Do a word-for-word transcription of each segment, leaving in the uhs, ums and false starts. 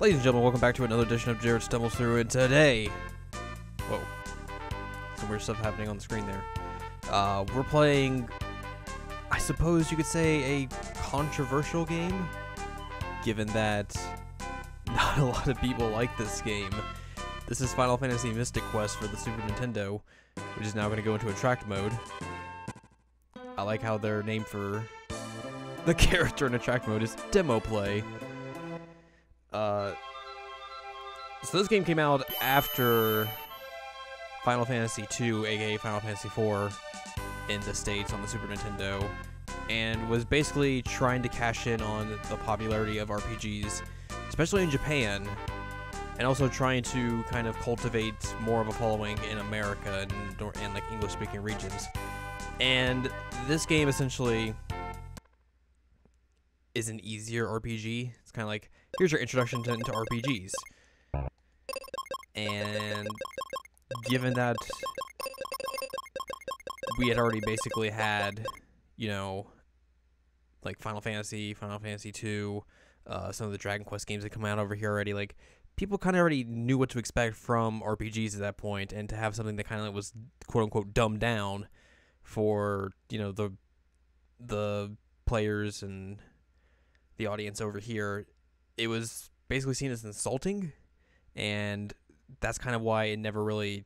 Ladies and gentlemen, welcome back to another edition of Jared Stumbles Through, and today... Whoa. Some weird stuff happening on the screen there. Uh, we're playing... I suppose you could say a controversial game, given that not a lot of people like this game. This is Final Fantasy Mystic Quest for the Super Nintendo, which is now going to go into attract mode. I like how their name for the character in attract mode is Demo Play. Uh, so this game came out after Final Fantasy two, aka Final Fantasy four, in the States on the Super Nintendo, and was basically trying to cash in on the popularity of R P Gs, especially in Japan, and also trying to kind of cultivate more of a following in America and, and like English-speaking regions. And this game essentially is an easier R P G. It's kind of like, here's your introduction to, to R P Gs. And given that we had already basically had, you know, like Final Fantasy, Final Fantasy two, uh, some of the Dragon Quest games that come out over here already, like, people kind of already knew what to expect from R P Gs at that point, and to have something that kind of was, quote-unquote, dumbed down for, you know, the the players and the audience over here, it was basically seen as insulting, and that's kind of why it never really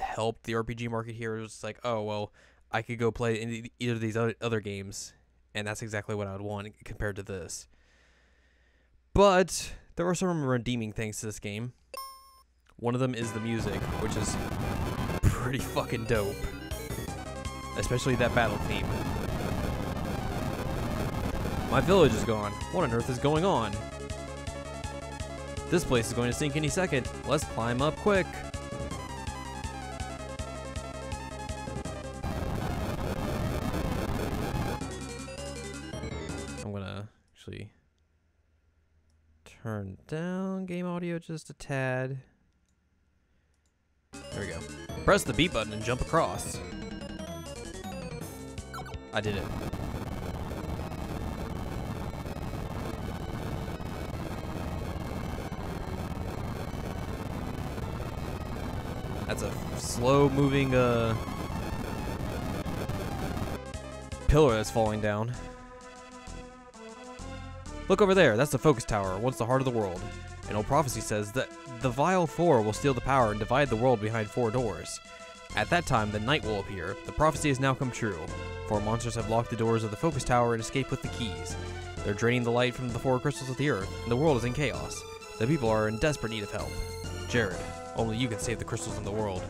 helped the R P G market here. It was just like, oh, well, I could go play any, either of these other games, and that's exactly what I would want compared to this. But there are some redeeming things to this game. One of them is the music, which is pretty fucking dope. Especially that battle theme. My village is gone. What on earth is going on? This place is going to sink any second. Let's climb up quick. I'm gonna actually turn down game audio just a tad. There we go. Press the B button and jump across. I did it. That's a slow-moving uh, pillar that's falling down. Look over there, that's the focus tower, once the heart of the world. An old prophecy says that the vile four will steal the power and divide the world behind four doors. At that time, the night will appear. The prophecy has now come true. Four monsters have locked the doors of the focus tower and escaped with the keys. They're draining the light from the four crystals of the earth, and the world is in chaos. The people are in desperate need of help. Jared, only you can save the crystals in the world.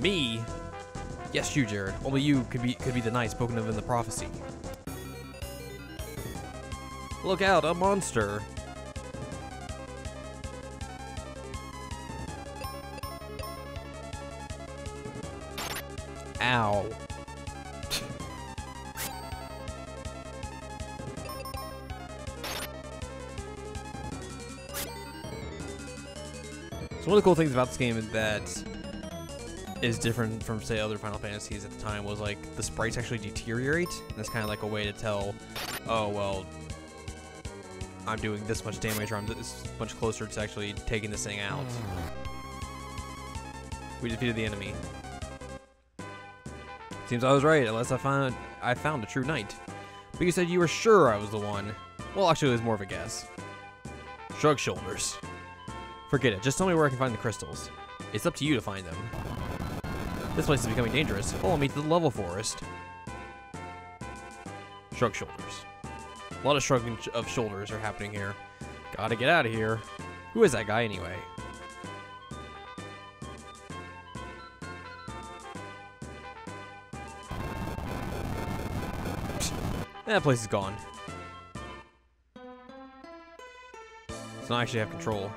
Me? Yes, you, Jared. Only you could be, could be the knight spoken of in the prophecy. Look out, a monster! Ow. So one of the cool things about this game that is different from, say, other Final Fantasies at the time was, like, the sprites actually deteriorate. And that's kind of like a way to tell, oh, well, I'm doing this much damage, or I'm this much closer to actually taking this thing out. We defeated the enemy. Seems I was right, unless I found I found a true knight. But you said you were sure I was the one. Well, actually, it was more of a guess. Shrug shoulders. Forget it. Just tell me where I can find the crystals. It's up to you to find them. This place is becoming dangerous. Follow me to the level forest. Shrug shoulders. A lot of shrugging of shoulders are happening here. Gotta get out of here. Who is that guy anyway? That place is gone. So I actually have control.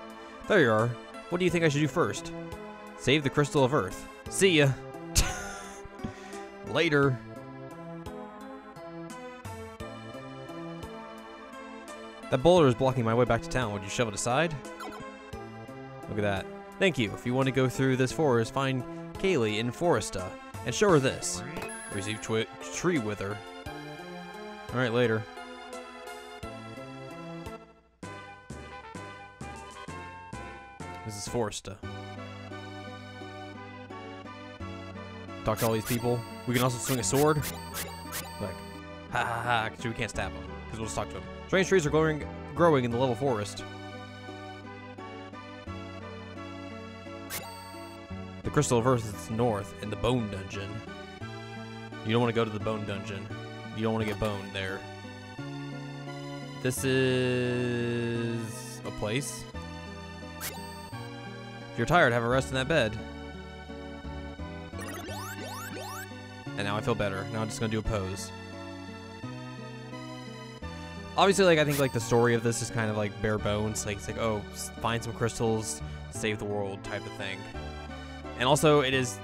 There you are. What do you think I should do first? Save the crystal of Earth. See ya. Later. That boulder is blocking my way back to town. Would you shove it aside? Look at that. Thank you. If you want to go through this forest, find Kaylee in Foresta and show her this. Receive twi Tree Wither. All right, later. This is Foresta. Talk to all these people. We can also swing a sword. Like, ha ha ha, because we can't stab them. Because we'll just talk to them. Strange trees are growing, growing in the level forest. The crystal of earth is north in the bone dungeon. You don't want to go to the bone dungeon. You don't want to get boned there. This is a place. If you're tired, have a rest in that bed. And now I feel better. Now I'm just gonna do a pose. Obviously, like I think like the story of this is kind of like bare bones. Like it's like, oh, find some crystals, save the world type of thing. And also, it is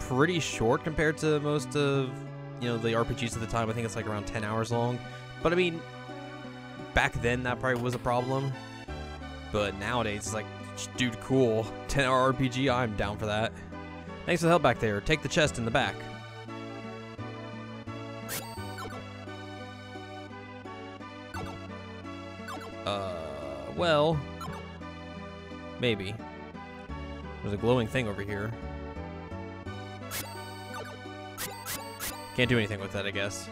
pretty short compared to most of you know the R P Gs at the time. I think it's like around ten hours long. But I mean, back then that probably was a problem. But nowadays, it's like, dude, cool, ten hour R P G. I'm down for that. Thanks for the help back there. Take the chest in the back. Well, maybe. There's a glowing thing over here. Can't do anything with that, I guess.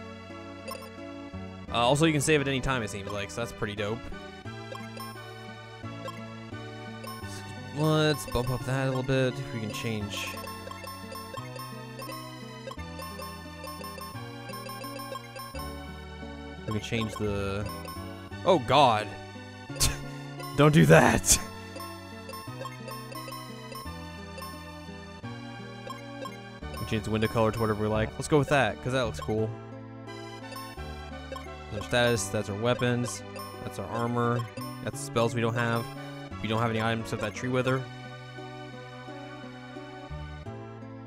Uh, also, you can save at any time, it seems like, so that's pretty dope. Let's bump up that a little bit. We can change. We can change the... Oh, God! Don't do that. We change the window color to whatever we like. Let's go with that, because that looks cool. That's our status, that's our weapons, that's our armor, that's the spells we don't have. We don't have any items except that tree wither.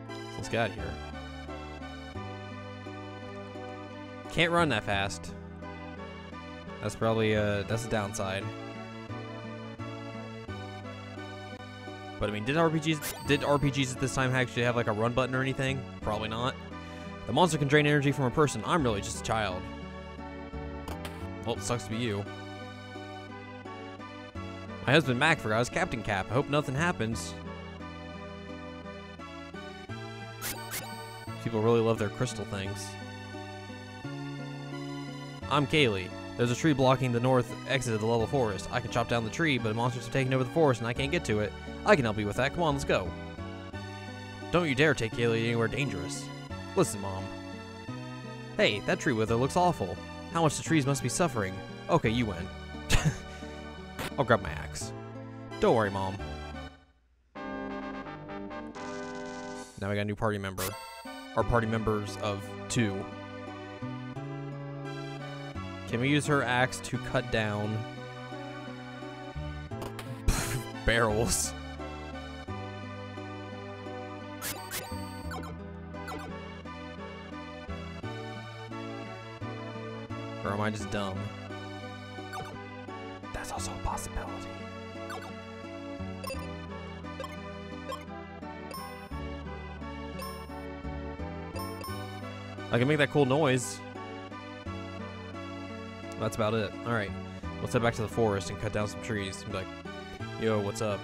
So let's get out of here. Can't run that fast. That's probably, uh, that's the downside. But I mean, did R P Gs did R P Gs at this time actually have like a run button or anything? Probably not. The monster can drain energy from a person. I'm really just a child. Well, it sucks to be you. My husband Mac forgot his Captain Cap. I hope nothing happens. People really love their crystal things. I'm Kaylee. There's a tree blocking the north exit of the level forest. I can chop down the tree, but monsters have taken over the forest and I can't get to it. I can help you with that. Come on, let's go. Don't you dare take Kaylee anywhere dangerous. Listen, Mom. Hey, that tree wither looks awful. How much the trees must be suffering. Okay, you win. I'll grab my axe. Don't worry, Mom. Now we got a new party member. Our party members of two. Can we use her axe to cut down barrels? Or am I just dumb? That's also a possibility. I can make that cool noise. That's about it. Alright, let's head back to the forest and cut down some trees. And be like, yo, what's up?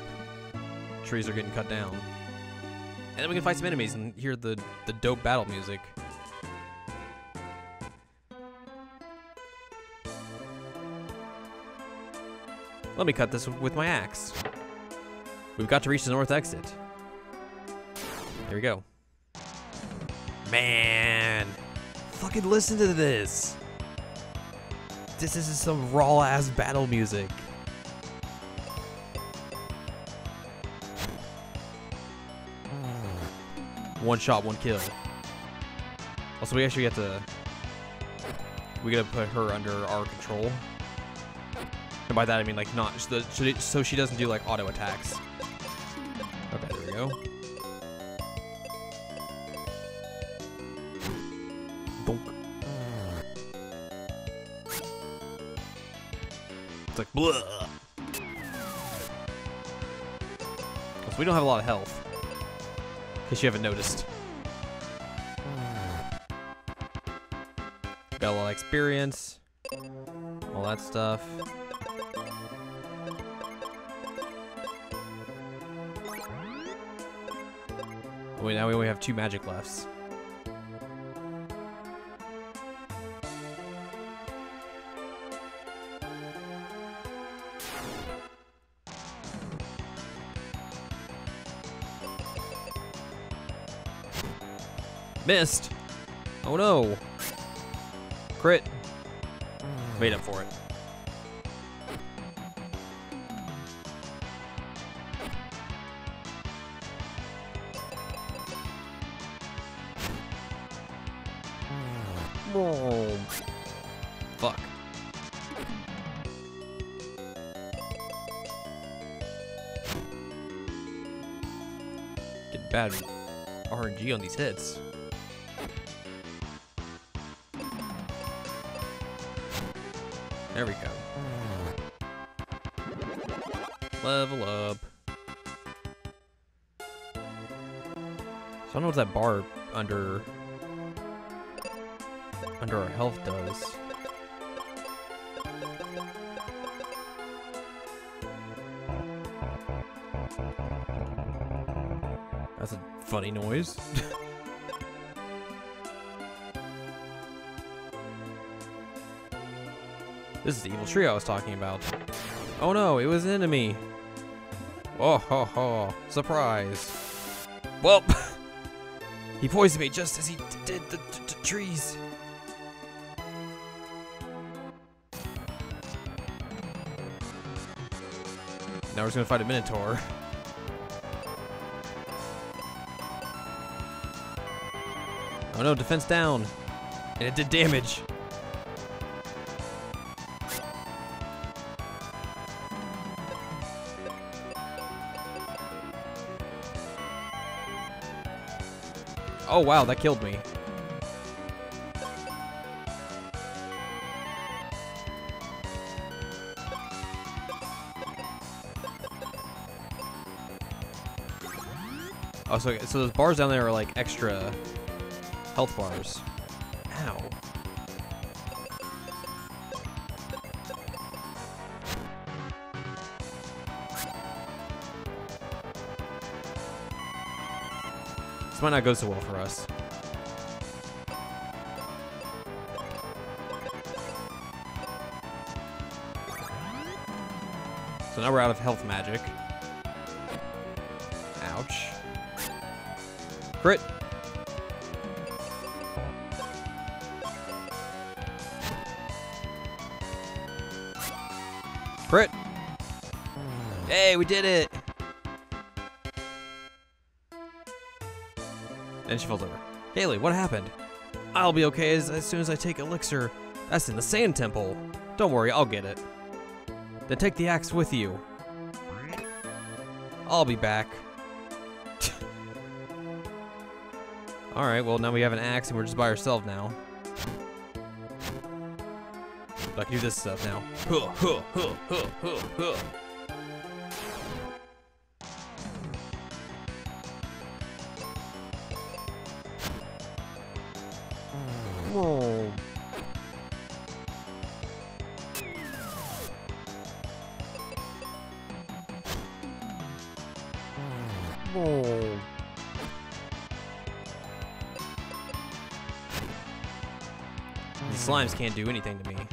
Trees are getting cut down. And then we can fight some enemies and hear the, the dope battle music. Let me cut this with my axe. We've got to reach the north exit. There we go. Man! Fucking listen to this! This is some raw-ass battle music. One shot, one kill. Also, we actually have to... We gotta put her under our control. And by that, I mean, like, not... So she doesn't do, like, auto attacks. Okay, there we go. Bonk. It's like, blah. So we don't have a lot of health. In case you haven't noticed. Got a lot of experience. All that stuff. Wait, now we only have two magic left. Missed. Oh no. Crit. Made up for it. Oh. Fuck. Get bad R N G on these hits. There we go. Level up. So I don't know what that bar under under our health does. That's a funny noise. This is the evil tree I was talking about. Oh no, it was an enemy. Oh ho ho, surprise. Well, he poisoned me just as he did the trees. Now we're just gonna fight a minotaur. Oh no, defense down. And it did damage. Oh wow, that killed me. Oh, so, so those bars down there are like extra health bars. Ow. Might not go so well for us. So now we're out of health magic. Ouch. Crit. Crit. Hey, we did it. And she falls over. Kaylee, what happened? I'll be okay as, as soon as I take elixir. That's in the sand temple. Don't worry, I'll get it. Then take the axe with you. I'll be back. All right, well now we have an axe and we're just by ourselves now. But I can do this stuff now. Huh, huh, huh, huh, huh, huh. Whoa. Whoa. These slimes can't do anything to me.